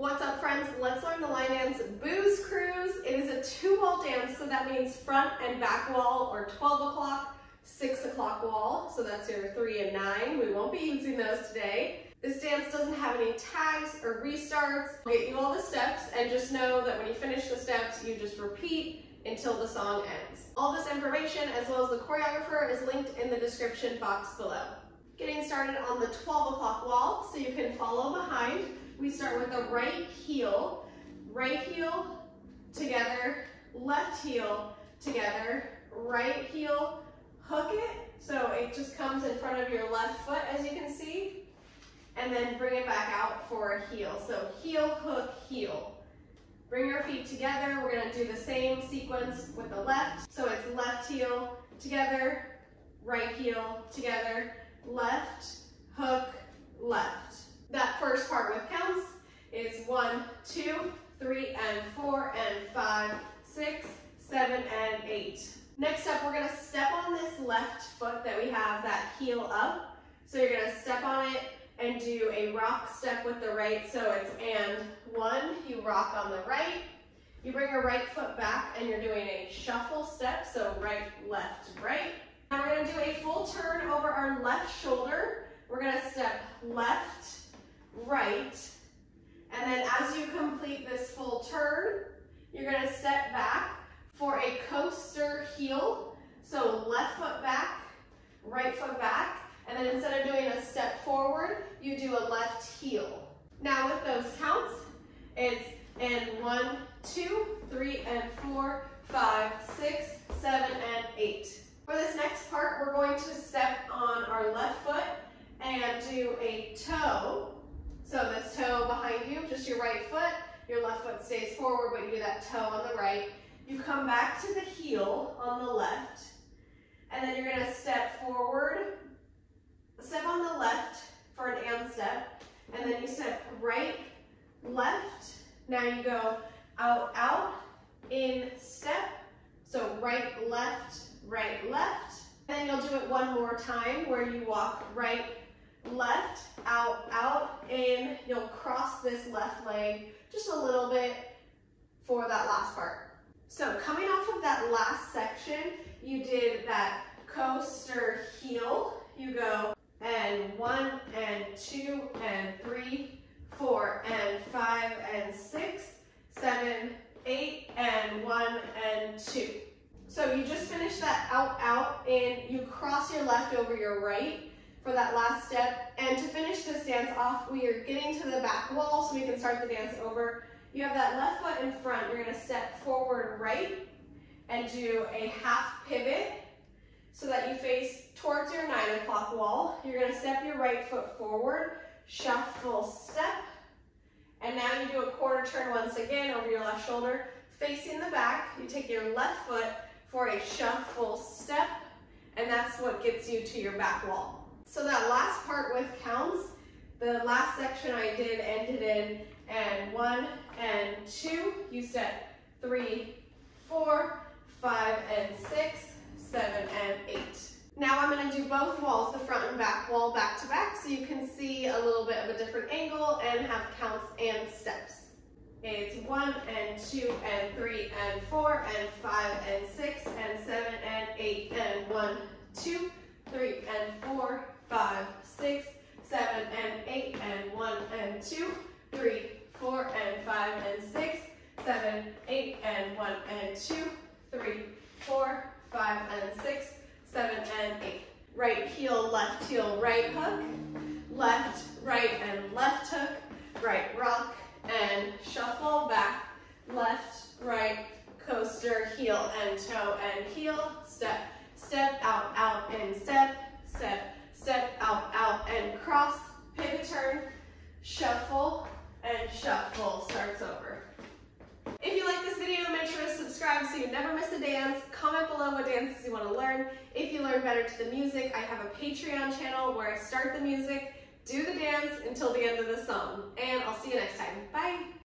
What's up, friends? Let's learn the line dance Booze Cruise. It is a 2-wall dance, so that means front and back wall are 12 o'clock, 6 o'clock wall, so that's your 3 and 9. We won't be using those today. This dance doesn't have any tags or restarts. I'll get you all the steps, and just know that when you finish the steps, you just repeat until the song ends. All this information, as well as the choreographer, is linked in the description box below. Getting started on the 12 o'clock wall, so you can follow behind. We start with the right heel together, left heel together, right heel, hook it, so it just comes in front of your left foot, as you can see, and then bring it back out for a heel. So heel, hook, heel. Bring your feet together. We're gonna do the same sequence with the left. So it's left heel together, right heel together, left, hook, left. That first part with counts is 1, 2, 3, 4, 5, 6, 7, and 8. Next up, we're gonna step on this left foot that we have, that heel up. So you're gonna step on it and do a rock step with the right. So it's and 1, you rock on the right, you bring your right foot back and you're doing a shuffle step, so right, left, right. Now we're gonna do a full turn over our left shoulder. We're gonna step left, right, and then as you complete this full turn, you're gonna step back for a coaster heel. So left foot back, right foot back, and then instead of doing a step forward, you do a left heel. Now with those counts, it's and 1, 2, 3, 4, 5, 6, 7, and 8. For this next part, we're going to step on our left foot and do a toe. So this toe behind you, just your right foot, your left foot stays forward, but you do that toe on the right. You come back to the heel on the left, and then you're gonna step forward, step on the left for an and step, and then you step right, left. Now you go out, out, in, step. So right, left, right, left. Then you'll do it one more time where you walk right, left, out, out, in. You'll cross this left leg just a little bit for that last part. So coming off of that last section, you did that coaster heel. You go and 1, and 2, and 3, 4, and 5, and 6, 7, 8, and 1, and 2. So you just finish that out, out, in. You cross your left over your right for that last step. And to finish this dance off, we are getting to the back wall so we can start the dance over. You have that left foot in front. You're gonna step forward right and do a half pivot so that you face towards your 9 o'clock wall. You're gonna step your right foot forward, shuffle step, and now you do a quarter turn once again over your left shoulder, facing the back. You take your left foot for a shuffle step, and that's what gets you to your back wall. So that last part with counts, the last section I did ended in and 1 and 2. You step 3, 4, 5, and 6, 7, and 8. Now I'm gonna do both walls, the front and back wall, back to back, so you can see a little bit of a different angle and have counts and steps. It's 1 and 2 and 3 and 4 and 5 and 6 and 7 and 8 and 1, 2, 3 and 4, 5, 6, 7 and 8 and 1 and 2, 3, 4 and 5 and 6, 7 and 8 and 1 and 2, 3, 4 and 5 and 6, 7 and 8. Right heel, left heel, right hook, left, right, and left hook, right rock, and shuffle back, left, right, coaster, heel, and toe, and heel, step, step, out, out, and step, step, step, out, out, and cross, pivot turn, shuffle, and shuffle starts over. If you like this video, make sure to subscribe so you never miss a dance. Comment below what dances you want to learn. If you learn better to the music, I have a Patreon channel where I start the music, do the dance until the end of the song. And I'll see you next time. Bye!